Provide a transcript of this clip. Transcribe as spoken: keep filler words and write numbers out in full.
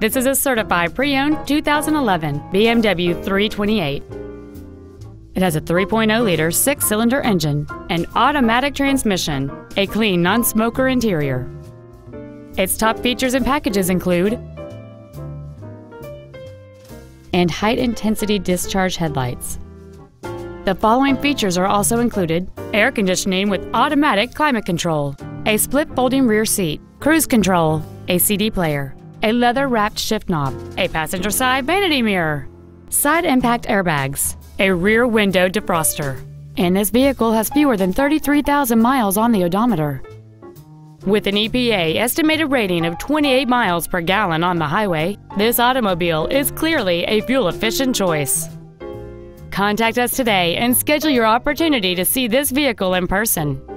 This is a certified pre-owned two thousand eleven B M W three twenty-eight. It has a three point oh liter six-cylinder engine, an automatic transmission, a clean non-smoker interior. Its top features and packages include and height intensity discharge headlights. The following features are also included: air conditioning with automatic climate control, a split folding rear seat, cruise control, a C D player, a leather-wrapped shift knob, a passenger side vanity mirror, side impact airbags, a rear window defroster. And this vehicle has fewer than thirty-three thousand miles on the odometer. With an E P A estimated rating of twenty-eight miles per gallon on the highway, this automobile is clearly a fuel-efficient choice. Contact us today and schedule your opportunity to see this vehicle in person.